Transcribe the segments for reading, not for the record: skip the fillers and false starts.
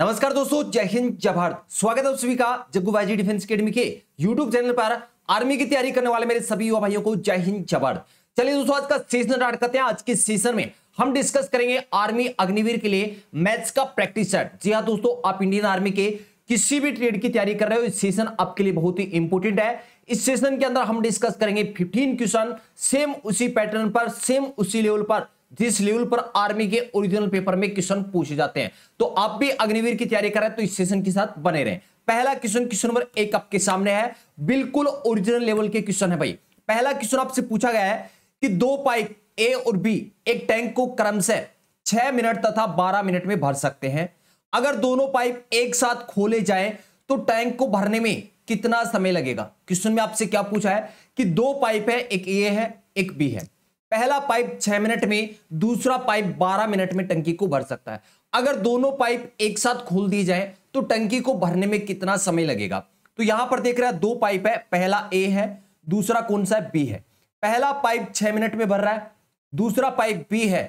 नमस्कार दोस्तों, जय हिंद जय भारत। स्वागत है आप सभी का जग्गू भाई जी डिफेंस अकेडमी के YouTube चैनल पर। आर्मी की तैयारी करने वाले मेरे सभी युवा भाइयों को जय हिंद जय भारत। चलिए दोस्तों, आज का सेशन स्टार्ट करते हैं। आज के सेशन में हम डिस्कस करेंगे आर्मी अग्निवीर के लिए मैथ्स का प्रैक्टिस सेट। जी हाँ दोस्तों, आप इंडियन आर्मी के किसी भी ट्रेड की तैयारी कर रहे हो, इस सेशन आपके लिए बहुत ही इंपोर्टेंट है। इस सेशन के अंदर हम डिस्कस करेंगे 15 क्वेश्चन सेम उसी पैटर्न पर, सेम उसी लेवल पर, जिस लेवल पर आर्मी के ओरिजिनल पेपर में क्वेश्चन पूछे जाते हैं। तो आप भी अग्निवीर की तैयारी कर रहे हैं तो इस सेशन के साथ बने रहें। पहला क्वेश्चन नंबर 1 आपके सामने है, बिल्कुल ओरिजिनल लेवल के क्वेश्चन है भाई। पहला क्वेश्चन आपसे पूछा गया है कि दो पाइप ए और बी एक टैंक को क्रम से 6 मिनट तथा 12 मिनट में भर सकते हैं। अगर दोनों पाइप एक साथ खोले जाएं तो टैंक को भरने में कितना समय लगेगा। क्वेश्चन में आपसे क्या पूछा है कि दो पाइप है, एक ए है एक बी है। पहला पाइप 6 मिनट में, दूसरा पाइप 12 मिनट में टंकी को भर सकता है। अगर दोनों पाइप एक साथ खोल दिए जाएं तो टंकी को भरने में कितना समय लगेगा। तो यहां पर देख रहा है दो पाइप है, पहला ए है दूसरा कौन सा है बी है। पहला पाइप 6 मिनट में भर रहा है, दूसरा पाइप बी है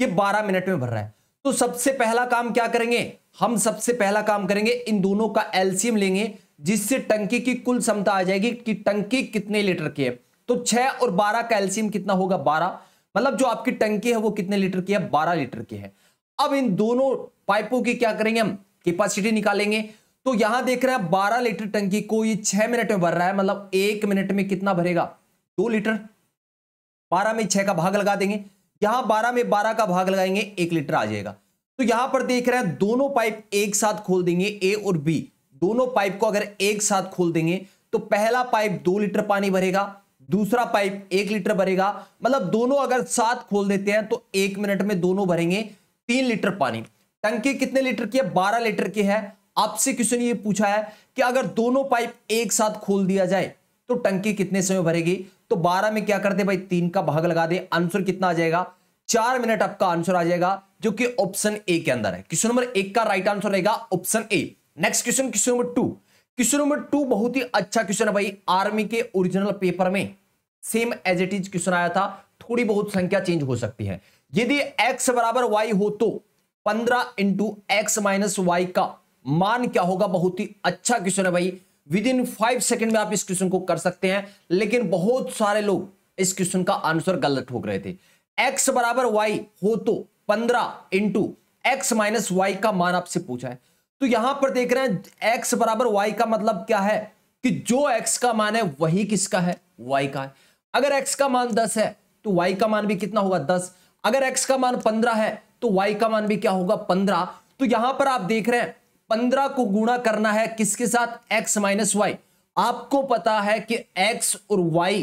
ये 12 मिनट में भर रहा है। तो सबसे पहला काम क्या करेंगे, हम सबसे पहला काम करेंगे इन दोनों का एलसीएम लेंगे, जिससे टंकी की कुल क्षमता आ जाएगी कि टंकी कितने लीटर की है। तो 6 और 12 का एलसीएम कितना होगा 12, मतलब जो आपकी टंकी है वो कितने लीटर की है 12 लीटर की है। अब इन दोनों पाइपों की क्या करेंगे, हम कैपेसिटी निकालेंगे। तो यहां देख रहे हैं 12 लीटर टंकी को ये 6 मिनट में भर रहा है, मतलब 1 मिनट में कितना भरेगा 2 लीटर। 12 में 6 का भाग लगा देंगे, यहां 12 में 12 का भाग लगाएंगे 1 लीटर आ जाएगा। तो यहां पर देख रहे हैं दोनों पाइप एक साथ खोल देंगे, ए और बी दोनों पाइप को अगर एक साथ खोल देंगे तो पहला पाइप 2 लीटर पानी भरेगा, दूसरा पाइप 1 लीटर भरेगा। मतलब दोनों अगर साथ खोल देते हैं तो 1 मिनट में दोनों भरेंगे 3 लीटर पानी। टंकी कितने लीटर की है 12 लीटर की है। आपसे क्वेश्चन ये पूछा है कि अगर दोनों पाइप एक साथ खोल दिया जाए तो टंकी कितने समय भरेगी। तो 12 में क्या करते भाई 3 का भाग लगा दे, आंसर कितना आ जाएगा 4 मिनट आपका आंसर आ जाएगा, जो कि ऑप्शन ए के अंदर है। क्वेश्चन नंबर 1 का राइट आंसर रहेगा option A. Next question number 2। Question number 2 बहुत ही अच्छा क्वेश्चन है भाई। आर्मी के ओरिजिनल पेपर में same as it is question आया था, थोड़ी बहुत संख्या चेंज हो सकती है। यदि एक्स बराबर वाई हो तो 15 × x - y का मान क्या होगा। बहुत ही अच्छा क्वेश्चन है भाई, विदिन 5 सेकेंड में आप इस क्वेश्चन को कर सकते हैं। लेकिन बहुत सारे लोग इस क्वेश्चन का आंसर गलत ठोक रहे थे। x बराबर y हो तो 15 × x - y का मान आपसे पूछा है। तो यहां पर देख रहे हैं x बराबर y का मतलब क्या है कि जो x का मान है वही किसका है y का है। अगर x का मान 10 है तो y का मान भी कितना होगा 10। अगर x का मान 15 है तो y का मान भी क्या होगा 15। तो यहां पर आप देख रहे हैं 15 को गुणा करना है किसके साथ x - y। आपको पता है कि x और y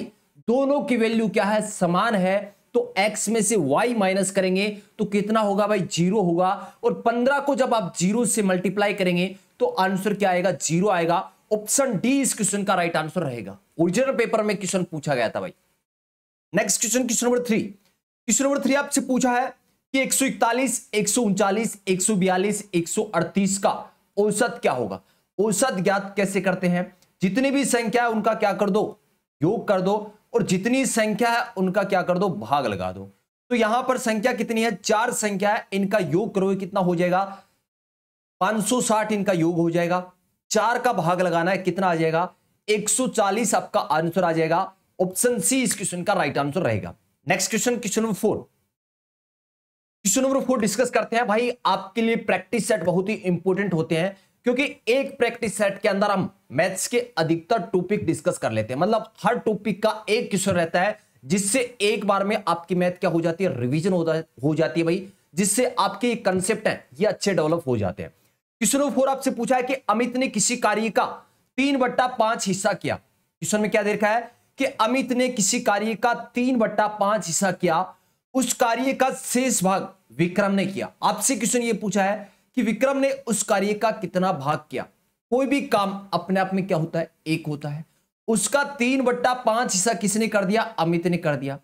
दोनों की वैल्यू क्या है समान है। तो x में से y माइनस करेंगे तो कितना होगा भाई 0 होगा। और 15 को जब आप 0 से मल्टीप्लाई करेंगे तो आंसर क्या आएगा 0 आएगा। ऑप्शन डी इस क्वेश्चन का राइट आंसर रहेगा। ओरिजिनल पेपर में क्वेश्चन पूछा गया था भाई। Next question number 3। Question number 3 आपसे पूछा है कि 141, 139, 142, 138 का औसत क्या होगा। औसत ज्ञात कैसे करते हैं, जितनी भी संख्या है उनका क्या कर दो योग कर दो, और जितनी संख्या है उनका क्या कर दो भाग लगा दो। तो यहां पर संख्या कितनी है 4 संख्या है, इनका योग करोगे कितना हो जाएगा 560, इनका योग हो जाएगा। 4 का भाग लगाना है कितना आ जाएगा 140 आपका आंसर आ जाएगा। ऑप्शन सी इस क्वेश्चन का राइट आंसर रहेगा। Next question number 4। Question number 4 discuss करते हैं भाई। आपके लिए प्रैक्टिस सेट बहुत ही इंपॉर्टेंट होते हैं, क्योंकि एक प्रैक्टिस सेट के अंदर हम मैथ्स के अधिकतर टॉपिक डिस्कस कर लेते हैं। मतलब हर टॉपिक का एक क्वेश्चन रहता है, जिससे एक बार में आपकी मैथ क्या हो जाती है रिवीजन हो जाती है भाई, जिससे आपके कंसेप्ट हैं ये अच्छे डेवलप हो जाते हैं। क्वेश्चन नंबर 4 आपसे पूछा है कि अमित ने किसी कार्य का 3/5 हिस्सा किया। क्वेश्चन में क्या देखा है कि अमित ने किसी कार्य का 3/5 हिस्सा किया, उस कार्य का शेष भाग विक्रम ने किया। आपसे क्वेश्चन ये पूछा है कि विक्रम ने उस कार्य का कितना भाग किया। कोई भी काम अपने आप में क्या होता है एक होता है, उसका 3/5 हिस्सा किसने कर दिया अमित ने कर दिया।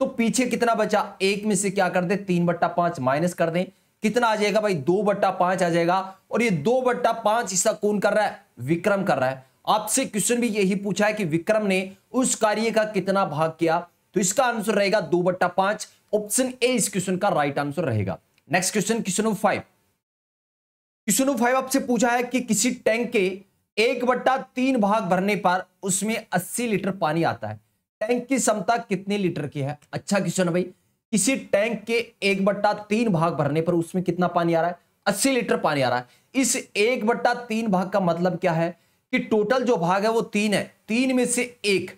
तो पीछे कितना बचा, 1 में से क्या कर दे 3/5 माइनस कर दें, कितना आ जाएगा भाई 2/5 आ जाएगा। और ये 2/5 हिस्सा कौन कर रहा है विक्रम कर रहा है। आपसे क्वेश्चन भी यही पूछा है कि विक्रम ने उस कार्य का कितना भाग किया। तो इसका आंसर रहेगा 2/5। ऑप्शन ए इस क्वेश्चन का राइट आंसर रहेगा। Next question number 5। Question number 5 आपसे पूछा है कि किसी टैंक के 1/3 भाग भरने पर उसमें 80 लीटर पानी आता है। टैंक की क्षमता कितने लीटर की है? अच्छा क्वेश्चन है भाई, किसी टैंक के 1/3 भाग भरने पर उसमें कितना पानी आ रहा है? 80 लीटर पानी आ रहा है। इस 1/3 भाग का मतलब क्या है कि टोटल जो भाग है वो 3 है, 3 में से एक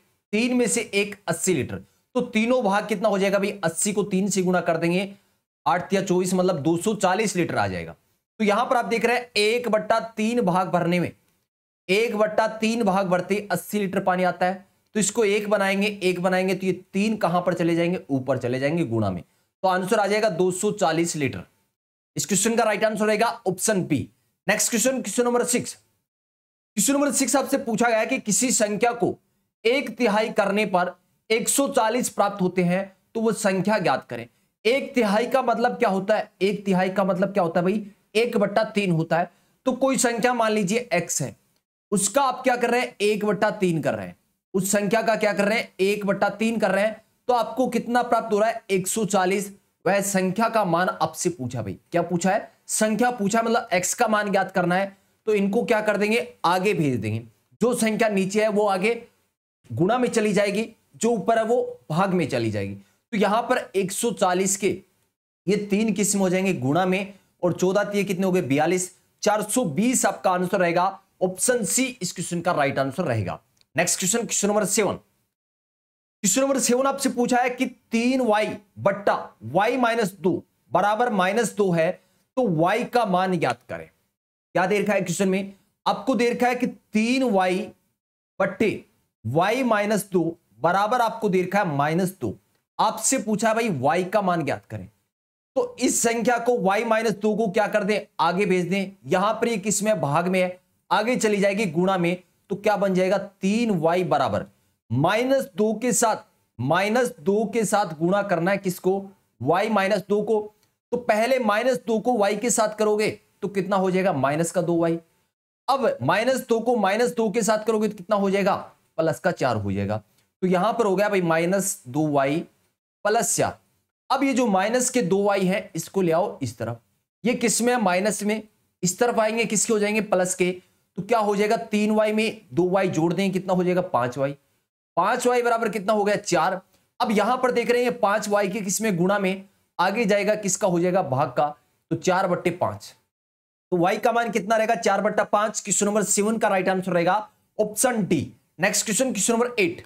80 लीटर, तो तीनों भाग कितना हो जाएगा भाई? 80 को 3 से गुणा कर देंगे, 8 या 24 मतलब 240 लीटर आ जाएगा। तो यहां पर आप देख रहे हैं 1/3 भाग भरने में 1/3 भाग भरते 80 लीटर पानी आता है, तो इसको 1 बनाएंगे तो ये 3 कहां पर चले जाएंगे? ऊपर चले जाएंगे गुणा में, तो आंसर आ जाएगा 240 लीटर। इस क्वेश्चन का राइट आंसर रहेगा option B. Next question, question number 6। Question number 6 आपसे पूछा गया है कि किसी संख्या को 1/3 करने पर 140 प्राप्त होते हैं, तो वो संख्या ज्ञात करें। 1/3 का मतलब क्या होता है? 1/3 का मतलब क्या होता है भाई? 1/3 होता है। तो कोई संख्या मान लीजिए x है, उसका आप क्या कर रहे हैं? 1/3 कर रहे हैं। उस संख्या का क्या कर रहे हैं? 1/3 कर रहे हैं। तो आपको कितना प्राप्त हो रहा है? 140। वह संख्या का मान आपसे पूछा भाई, क्या पूछा है? संख्या पूछा, मतलब x का मान ज्ञात करना है। तो इनको क्या कर देंगे? आगे भेज देंगे। जो संख्या नीचे है वो आगे गुणा में चली जाएगी, जो ऊपर है वो भाग में चली जाएगी। तो यहां पर 140 के ये 3 किस्म हो जाएंगे गुणा में, और 14 कितने हो गए? 42। 420 आपका आंसर रहेगा, ऑप्शन सी इस क्वेश्चन का राइट आंसर रहेगा। Next question, question number 7। Question number 7 आपसे पूछा है कि 3y/y -2 बराबर -2 है, तो y का मान ज्ञात करें। क्या दे रखा है क्वेश्चन में? आपको दे रखा है कि 3y/y -2 बराबर आपको दे रखा है -2। आपसे पूछा है भाई y का मान ज्ञात करें। तो इस संख्या को y-2 को क्या कर दें? आगे भेज दें। यहां पर ये किसमें? भाग में है, आगे चली जाएगी गुणा में। तो क्या बन जाएगा? 3y बराबर -2 के साथ गुणा करना है किसको? y-2 को। तो पहले -2 को y के साथ करोगे तो कितना हो जाएगा? -2y। अब -2 को -2 के साथ करोगे तो कितना हो जाएगा? +4 हो जाएगा। तो यहां पर हो गया भाई -2y + 4। अब ये जो माइनस के 2y है इसको ले आओ इस तरफ, ये किसमें? माइनस में। इस तरफ आएंगे किसके? हो जाएंगे प्लस के। तो क्या हो जाएगा? 3y में 2y जोड़ दें, कितना हो जाएगा? 5y बराबर कितना हो गया? 4। अब यहां पर देख रहे हैं 5y के किसमें? गुणा में, आगे जाएगा किसका? हो जाएगा भाग का। तो 4/5। तो y का मान कितना रहेगा? 4/5। क्वेश्चन नंबर 7 का राइट आंसर रहेगा option D. Next question, question number 8।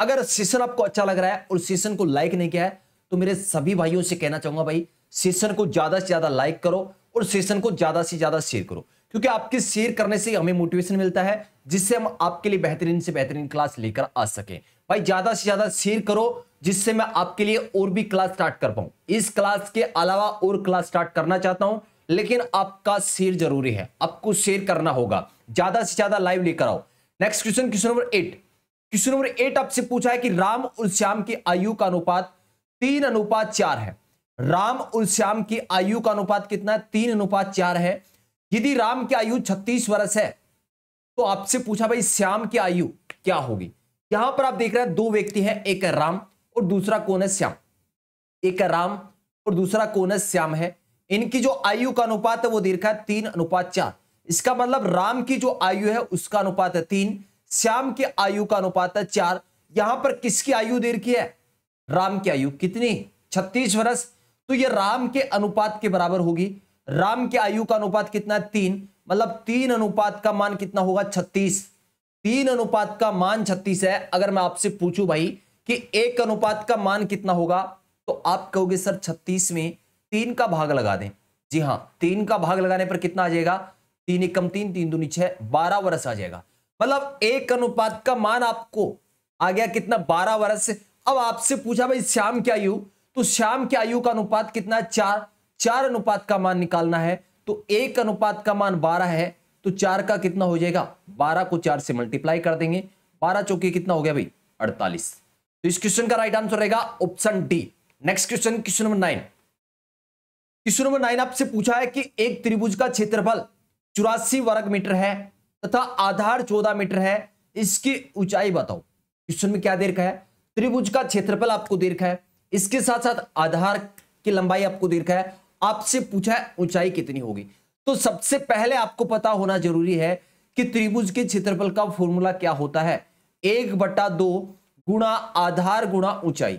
अगर सेशन आपको अच्छा लग रहा है और सेशन को लाइक नहीं किया है तो मेरे सभी भाइयों से कहना चाहूंगा भाई, सेशन को ज्यादा से ज्यादा लाइक करो और सेशन को ज्यादा से ज्यादा शेयर करो, क्योंकि आपके शेयर करने से हमें मोटिवेशन मिलता है, जिससे हम आपके लिए बेहतरीन से बेहतरीन क्लास लेकर आ सकें। भाई ज्यादा से ज्यादा शेयर करो, जिससे मैं आपके लिए और भी क्लास स्टार्ट कर पाऊं। इस क्लास के अलावा और क्लास स्टार्ट करना चाहता हूं, लेकिन आपका शेयर जरूरी है, आपको शेयर करना होगा। ज्यादा से ज्यादा लाइव लेकर आओ। Next question, question number 8। Question number 8 आपसे पूछा है कि राम और श्याम की आयु का अनुपात 3:4 है। राम और श्याम की आयु का अनुपात कितना है? 3:4 है। यदि राम की आयु 36 वर्ष है तो आपसे पूछा भाई श्याम की आयु क्या होगी? यहां पर आप देख रहे हैं दो व्यक्ति हैं, एक है राम और दूसरा कौन है? श्याम। एक है राम और दूसरा कौन है? श्याम है। इनकी जो आयु का अनुपात है वो दे रखा है 3:4। इसका मतलब राम की जो आयु है उसका अनुपात है 3, श्याम की आयु का अनुपात है 4। यहां पर किसकी आयु दे रखी है? राम की आयु कितनी? 36 वर्ष। तो ये राम के अनुपात के बराबर होगी। राम के आयु का अनुपात कितना है? 3, मतलब 3 का मान कितना होगा? 36। 3 का मान 36 है। अगर मैं आपसे पूछूं भाई कि 1 का मान कितना होगा, तो आप कहोगे सर 36 में 3 का भाग लगा दें। जी हाँ, 3 का भाग लगाने पर कितना आ जाएगा? 3 × 1 3 × 2 = 6, 12 वर्ष आ जाएगा। मतलब 1 का मान आपको आ गया कितना? 12 वर्ष। अब आपसे पूछा भाई श्याम की आयु, तो श्याम की आयु का अनुपात कितना है? 4। 4 का मान निकालना है, तो 1 का मान 12 है, तो 4 का कितना हो जाएगा? 12 को 4 से मल्टीप्लाई कर देंगे, 12×4 कितना हो गया भाई? 48। तो इस क्वेश्चन का राइट आंसर रहेगा option D. Next question, question number 9। Question number 9 आपसे पूछा है कि एक त्रिभुज का क्षेत्रफल 84 वर्ग मीटर है तथा आधार 14 मीटर है, इसकी ऊंचाई बताओ। क्वेश्चन में क्या दे रखा है? त्रिभुज का क्षेत्रफल आपको दे रखा है, इसके साथ साथ आधार की लंबाई आपको दे रखा है। आपसे पूछा है ऊंचाई कितनी होगी? तो सबसे पहले आपको पता होना जरूरी है कि त्रिभुज के क्षेत्रफल का फॉर्मूला क्या होता है। 1/2 गुणा आधार गुणा ऊंचाई,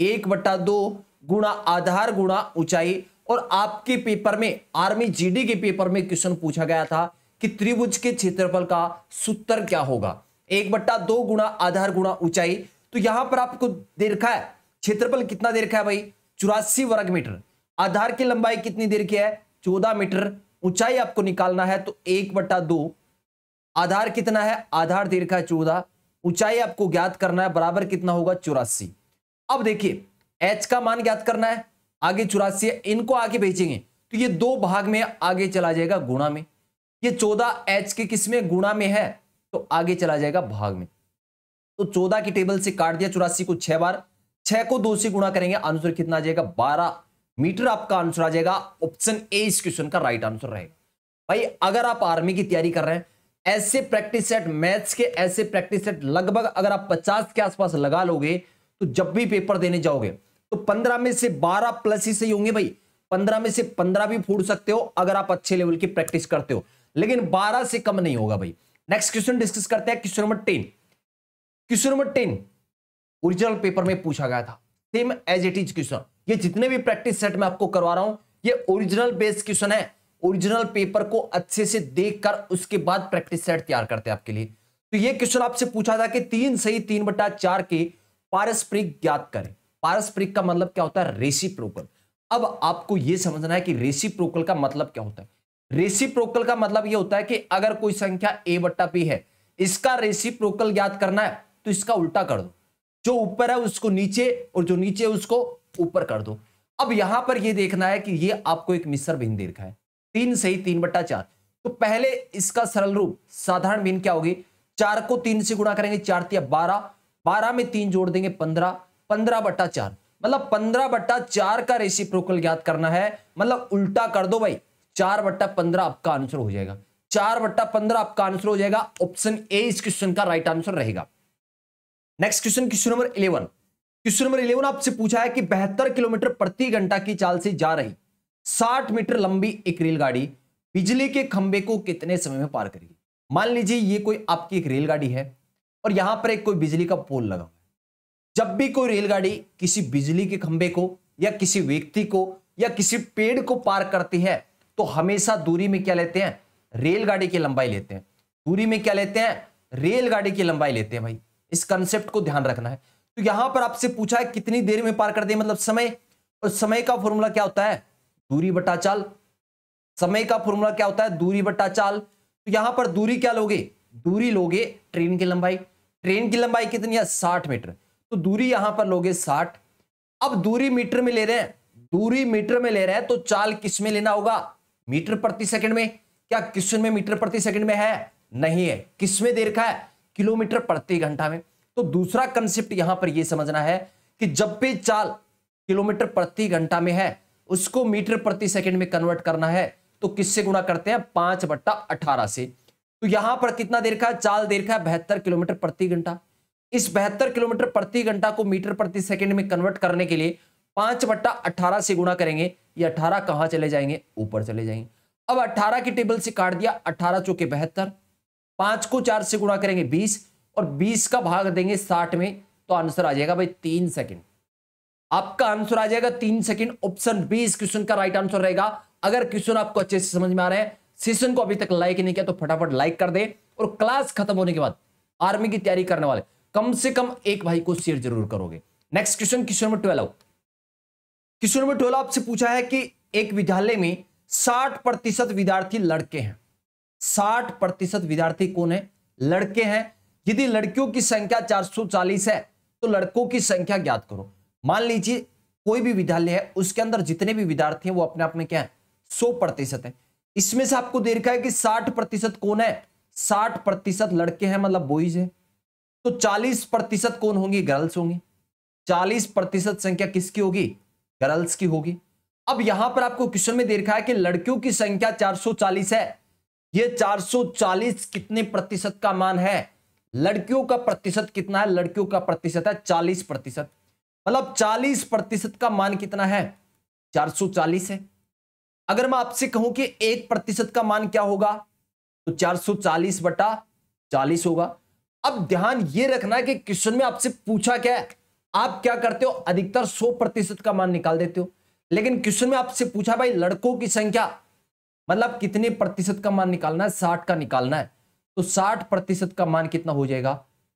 1/2 गुणा आधार गुणा ऊंचाई। और आपके पेपर में आर्मी जीडी के पेपर में क्वेश्चन पूछा गया था कि त्रिभुज के क्षेत्रफल का सूत्र क्या होगा, 1/2 गुणा आधार गुणा ऊंचाई। तो यहां पर आपको दे रखा है क्षेत्रफल कितना दे रखा है भाई 84 वर्ग मीटर, आधार की लंबाई कितनी दे रखी है 14 मीटर, ऊंचाई आपको निकालना है। तो 1/2 आधार कितना है, आधार दे रखा है 14, ऊंचाई आपको ज्ञात करना है बराबर कितना होगा 84। अब देखिए h का मान ज्ञात करना है, आगे 84 है, इनको आगे भेजेंगे तो ये दो भाग में आगे चला जाएगा गुणा में, ये 14 h के किस में गुणा में है तो आगे चला जाएगा भाग में। तो 14 की टेबल से काट दिया 84 को 6 बार, 6 को 2 से गुणा करेंगे, आंसर कितना आ जाएगा 12 मीटर आपका आंसर आ जाएगा। ऑप्शन ए इस क्वेश्चन का राइट आंसर रहेगा। भाई अगर आप आर्मी की तैयारी कर रहे हैं, ऐसे प्रैक्टिस सेट मैथ्स के ऐसे प्रैक्टिस सेट लगभग अगर आप 50 के आसपास लगा लोगे तो जब भी पेपर देने जाओगे तो 15 में से 12 प्लस ही सही होंगे भाई, 15 में से 15 भी फोड़ सकते हो अगर आप अच्छे लेवल की प्रैक्टिस करते हो, लेकिन 12 से कम नहीं होगा भाई। नेक्स्ट क्वेश्चन डिस्कस करते हैं, question number 10। Question number 10 original paper में पूछा गया था, same as it is question. ये जितने भी प्रैक्टिस सेट में आपको करवा रहा हूं ये ओरिजिनल बेस्ड क्वेश्चन है, ओरिजिनल पेपर को अच्छे से देखकर उसके बाद प्रैक्टिस सेट तैयार करते हैं आपके लिए। तो ये क्वेश्चन आपसे पूछा था कि 3 सही 3/4 के पारस्परिक ज्ञात करें। पारस्परिक का मतलब क्या होता है, रेसिप्रोकल। अब आपको ये समझना है कि रेसिप्रोकल का मतलब क्या होता है। रेसिप्रोकल का मतलब ये होता है कि अगर कोई संख्या a/b है, इसका रेसिप्रोकल ज्ञात करना है तो इसका उल्टा कर दो, जो ऊपर है उसको नीचे और जो नीचे है उसको ऊपर कर दो। अब यहां पर ये देखना है कि ये आपको एक मिश्र भिन्न दे रखा है 3 सही 3/4। तो पहले इसका सरल रूप साधारण भिन्न क्या होगी, 4 को 3 से गुणा करेंगे, 4 तिया 12, 12 में 3 जोड़ देंगे 15, 15/4 मतलब 15/4 का रेसिप्रोकल ज्ञात करना है, मतलब उल्टा कर दो भाई, 4/15 आपका आंसर हो जाएगा, 4/15 आपका आंसर हो जाएगा। ऑप्शन ए इस क्वेश्चन का राइट आंसर रहेगा। Next question, question number 11। Question number 11 आपसे पूछा है कि 72 किलोमीटर प्रति घंटा की चाल से जा रही 60 मीटर लंबी एक रेलगाड़ी बिजली के खंभे को कितने समय में पार करेगी। मान लीजिए ये कोई आपकी एक रेलगाड़ी है और यहां पर एक कोई बिजली का पोल लगा हुआ है। जब भी कोई रेलगाड़ी किसी बिजली के खंभे को या किसी व्यक्ति को या किसी पेड़ को पार करती है तो हमेशा दूरी में क्या लेते हैं, रेलगाड़ी की लंबाई लेते हैं। दूरी में क्या लेते हैं, रेलगाड़ी की लंबाई लेते हैं भाई, इस कंसेप्ट को ध्यान रखना है। तो यहां पर आपसे पूछा है कितनी देर में पार करते हैं, मतलब समय, और समय का फॉर्मूला क्या होता है, दूरी बटा चाल। समय का फॉर्मूला क्या होता है, दूरी बटा चाल। तो यहां पर दूरी क्या लोगे, दूरी लोगे ट्रेन की लंबाई, ट्रेन की लंबाई कितनी है 60 मीटर, तो दूरी यहां पर लोगे 60। अब दूरी मीटर में ले रहे हैं, दूरी मीटर में ले रहे हैं तो चाल किस में लेना होगा, मीटर प्रति सेकंड में। क्या क्वेश्चन में मीटर प्रति सेकंड में है, नहीं है, किस में दे रखा है, किलोमीटर प्रति घंटा में। तो दूसरा कंसेप्ट यहां पर यह समझना है कि जब भी चाल किलोमीटर प्रति घंटा में है उसको मीटर प्रति सेकंड में कन्वर्ट करना है तो किससे गुणा करते हैं, 5/18 से। तो यहां पर कितना देर का है, चाल देर का है 72 किलोमीटर प्रति घंटा। इस 72 किलोमीटर प्रति घंटा को मीटर प्रति सेकंड में कन्वर्ट करने के लिए 5/18 से गुणा करेंगे, ये 18 कहां चले जाएंगे, ऊपर चले जाएंगे। अब 18 की टेबल से काट दिया, 18 चौके 72, 5 को 4 से गुणा करेंगे 20 और 20 का भाग देंगे 60 में तो आंसर आ जाएगा भाई 3 सेकंड, आपका आंसर आ जाएगा 3 सेकंड। ऑप्शन बी इस क्वेश्चन का राइट आंसर रहेगा। अगर क्वेश्चन आपको अच्छे से समझ में आ रहे हैं, सेशन को अभी तक लाइक नहीं किया तो फटाफट लाइक कर दें और क्लास खत्म होने के बाद आर्मी की तैयारी करने वाले कम से कम एक भाई को शेयर जरूर करोगे। Next question, question number 12। Question number 12 आपसे पूछा है कि एक विद्यालय में 60% विद्यार्थी लड़के हैं, 60% विद्यार्थी कौन है, लड़के हैं। यदि लड़कियों की संख्या 440 है तो लड़कों की संख्या ज्ञात करो। मान लीजिए कोई भी विद्यालय है उसके अंदर जितने भी विद्यार्थी हैं वो अपने आप में क्या है 100% है। इसमें से आपको दे रखा है कि 60% कौन है, 60% लड़के हैं मतलब बॉयज है, तो 40% कौन होंगी, गर्ल्स होंगी, 40% संख्या किसकी होगी, गर्ल्स की होगी। अब यहां पर आपको क्वेश्चन में दे रखा है कि लड़कियों की संख्या 440 है, ये 440 कितने प्रतिशत का मान है, लड़कियों का प्रतिशत कितना है, लड़कियों का प्रतिशत है 40%, मतलब 40% का मान कितना है 440 है। अगर मैं आपसे कहूं कि 1% का मान क्या होगा तो 440/40 होगा। अब ध्यान ये रखना कि क्वेश्चन में आपसे पूछा क्या है, आप क्या करते हो, अधिकतर 100% का मान निकाल देते हो, लेकिन क्वेश्चन में आपसे पूछा भाई लड़कों की संख्या मतलब कितने प्रतिशत का मान निकालना है, 60 का निकालना है, तो 60% का मान कितना हो जाएगा,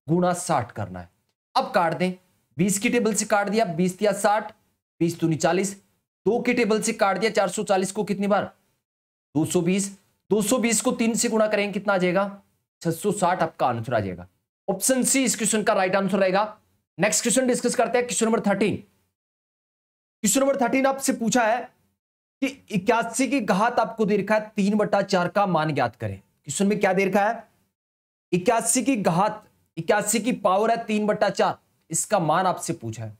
गुणा 60 करना है। अब काट दें, 20 की टेबल से काट दिया, 20 दिया 60, 20 दूनी 40, 2 की टेबल से काट दिया 440 को कितनी बार, 220, 220 को 3 से गुणा करेंगे कितना आ जाएगा, 660 आपका आंसर आ जाएगा। ऑप्शन सी इस क्वेश्चन का राइट आंसर रहेगा। नेक्स्ट क्वेश्चन डिस्कस करते हैं, क्वेश्चन नंबर 13। क्वेश्चन नंबर 13 आपसे पूछा है कि 81 की घात आपको दे रखा है, 3/4 का मान ज्ञात करें। क्वेश्चन में क्या दे रखा है, 81 की घात, 81 की पावर है 3/4, इसका मान आपसे पूछा है।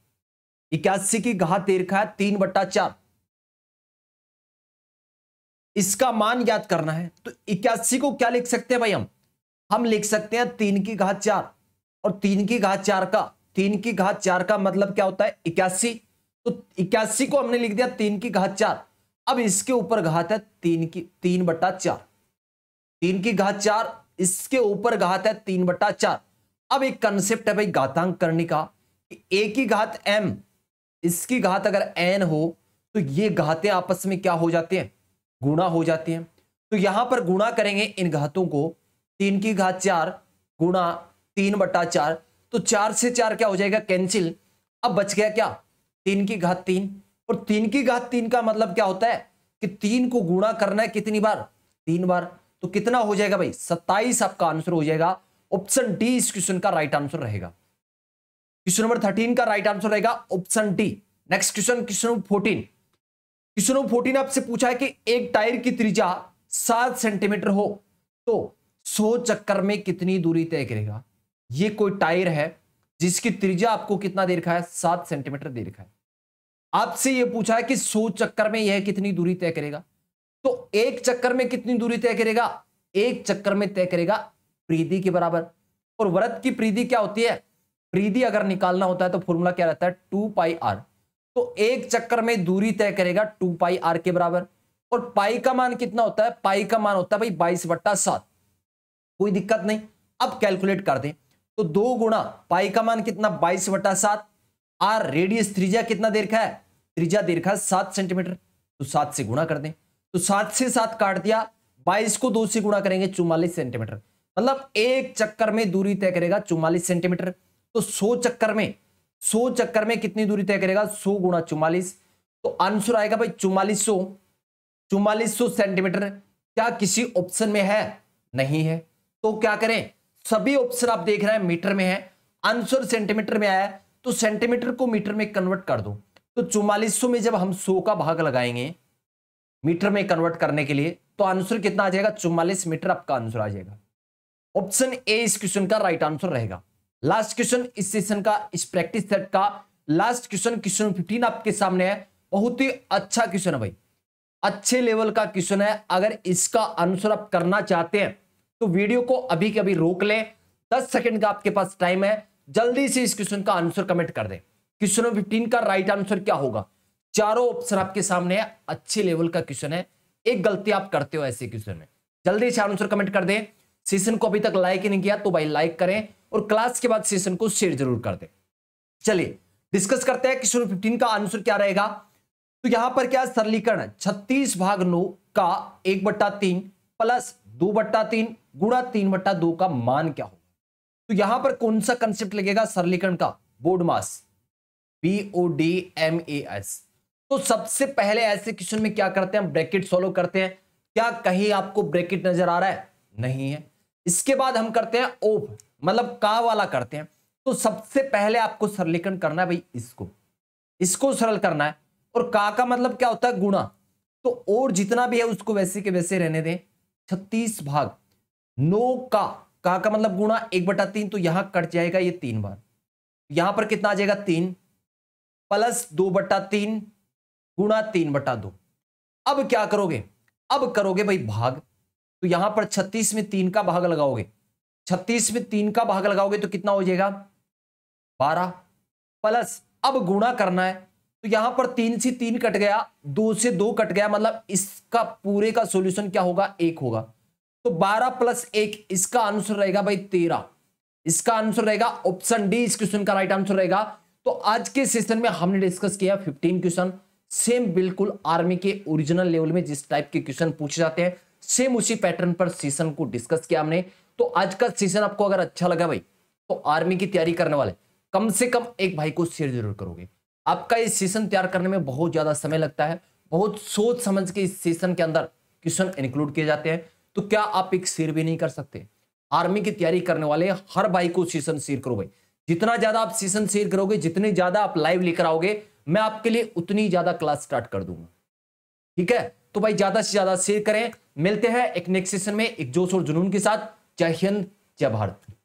81 की घात दे रखा है 3/4, इसका मान ज्ञात करना है। तो 81 को क्या लिख सकते हैं भाई, हम लिख सकते हैं 3 की घात 4, और 3 की घात 4 का मतलब क्या होता है 81, तो 81 को हमने लिख दिया 3 की घात 4। अब इसके ऊपर घात है 3/4, 3 की घात 4 इसके ऊपर घात है 3/4। अब एक कंसेप्ट है भाई घातांक करने का, कि a की घात m, इसकी घात अगर n हो तो ये घातें आपस में क्या हो जाते हैं, गुणा हो जाती हैं। तो यहां पर गुणा करेंगे इन घातों को, 3 की घात 4 गुणा 3/4, तो 4 से 4 क्या हो जाएगा कैंसिल। अब बच गया क्या, 3 की घात 3, और 3 की घात 3 का मतलब क्या होता है कि 3 को गुणा करना है कितनी बार, 3 बार, तो कितना हो जाएगा भाई 27 आपका आंसर हो जाएगा। ऑप्शन डी इस क्वेश्चन का राइट आंसर रहेगा। क्वेश्चन नंबर 13 का राइट आंसर रहेगा option D. Next question, question number 14। Question number 14 आपसे पूछा है कि एक टायर की त्रिज्या 7 सेंटीमीटर हो तो 100 चक्कर में कितनी दूरी तय करेगा। ये कोई टायर है जिसकी त्रिज्या आपको कितना दे रखा है, 7 सेंटीमीटर दे रखा है। आपसे यह पूछा है कि 100 चक्कर में यह कितनी दूरी तय करेगा, तो 1 चक्कर में कितनी दूरी तय करेगा, 1 चक्कर में तय करेगा परिधि के बराबर। और वृत्त की परिधि क्या होती है, परिधि अगर निकालना होता है तो फॉर्मूला क्या रहता है 2πr, तो 1 चक्कर में दूरी तय करेगा 2πr के बराबर। और पाई का मान कितना होता है, पाई का मान होता है भाई 22/7, कोई दिक्कत नहीं। अब कैलकुलेट कर दें तो 2 गुणा पाई का मान कितना 22/7, आर रेडियस त्रिज्या कितना दे रखा है, त्रिज्या दे रखा है 7 सेंटीमीटर, तो 7 से गुणा कर दें, तो 7 से 7 काट दिया, 22 को 2 से गुणा करेंगे 44 सेंटीमीटर, मतलब 1 चक्कर में दूरी तय करेगा 44 सेंटीमीटर। तो 100 चक्कर में कितनी दूरी तय करेगा, 100 गुणा 44, तो आंसर आएगा भाई 4400 सेंटीमीटर। क्या किसी ऑप्शन में है, नहीं है, तो क्या करें, सभी ऑप्शन आप देख रहे हैं मीटर में है, आंसर सेंटीमीटर में आया है, तो सेंटीमीटर को मीटर में कन्वर्ट कर दो। तो 4400 में जब हम 100 का भाग लगाएंगे मीटर में कन्वर्ट करने के लिए, तो आंसर कितना आ जाएगा, 44 मीटर आपका आंसर आ जाएगा। ऑप्शन ए इस क्वेश्चन का राइट आंसर रहेगा। लास्ट क्वेश्चन इस सेशन का, इस प्रैक्टिस सेट का लास्ट क्वेश्चन, क्वेश्चन 15 आपके सामने है। बहुत ही अच्छा क्वेश्चन है भाई, अच्छे लेवल का क्वेश्चन है। अगर इसका आंसर आप करना चाहते हैं तो वीडियो को अभी के अभी रोक लें, 10 सेकेंड का आपके पास टाइम है, जल्दी से इस क्वेश्चन का आंसर कमेंट कर दें। क्वेश्चन नंबर 15 का राइट आंसर क्या होगा। चारों ऑप्शन आपके सामने है, अच्छे लेवल का क्वेश्चन है, एक गलती आप करते हो ऐसे क्वेश्चन में, जल्दी से आंसर कमेंट कर दें। सेशन को अभी तक लाइक नहीं किया तो भाई लाइक करें, और क्लास के बाद सेशन को शेयर जरूर कर दें। चलिए डिस्कस करते हैं क्वेश्चन 15 का आंसर क्या रहेगा। तो यहां पर क्या सरलीकरण है, 36/9 का 1/3 प्लस 2/3 गुणा 3/2 का मान क्या हो। तो यहां पर कौन सा कंसेप्ट लगेगा सरलीकरण का, बोर्ड मास, BODMAS। तो सबसे पहले ऐसे क्वेश्चन में क्या करते हैं, ब्रैकेट सॉल्व करते हैं। क्या कहीं आपको ब्रैकेट नजर आ रहा है, नहीं है। इसके बाद हम करते हैं ऑफ, मतलब का वाला करते हैं। तो सबसे पहले आपको सरलीकरण करना है भाई, इसको सरल करना है। और का मतलब क्या होता है, गुणा, तो और जितना भी है उसको वैसे के वैसे रहने दें। 36/9 का मतलब गुणा 1/3, तो यहां कट जाएगा ये 3 बार, यहां पर कितना आ जाएगा 3 प्लस 2/3 गुणा 3/2। अब क्या करोगे, अब करोगे भाई भाग, तो यहां पर 36 में 3 का भाग लगाओगे, 36 में 3 का भाग लगाओगे तो कितना हो जाएगा 12 प्लस, अब गुणा करना है तो यहां पर 3 से 3 कट गया, 2 से 2 कट गया, मतलब इसका पूरे का सॉल्यूशन क्या होगा, 1 होगा। तो 12 + 1 इसका आंसर रहेगा भाई 13। इसका आंसर रहेगा ऑप्शन डी, इस क्वेश्चन का राइट आंसर रहेगा। तो आज के सेशन में हमने डिस्कस किया 15 क्वेश्चन, सेम बिल्कुल आर्मी के ओरिजिनल लेवल में जिस टाइप के क्वेश्चन पूछे जाते हैं सेम उसी पैटर्न पर सेशन को डिस्कस किया हमने। तो आज का सेशन आपको अगर अच्छा लगा भाई, तो आर्मी की तैयारी करने वाले कम से कम एक भाई को शेयर जरूर करोगे। आपका ये सेशन तैयार करने में बहुत ज्यादा समय लगता है, बहुत सोच समझ के इस सेशन के अंदर क्वेश्चन इंक्लूड किए जाते हैं, तो क्या आप एक शेयर भी नहीं कर सकते? आर्मी की तैयारी करने वाले हर भाई को सेशन शेयर करो भाई। जितना ज्यादा आप सेशन शेयर करोगे, जितने ज्यादा आप लाइव लेकर आओगे, मैं आपके लिए उतनी ज्यादा क्लास स्टार्ट कर दूंगा, ठीक है? तो भाई ज्यादा से ज्यादा शेयर करें। मिलते हैं एक नेक्स्ट सेशन में एक जोश और जुनून के साथ। जय हिंद, जय भारत।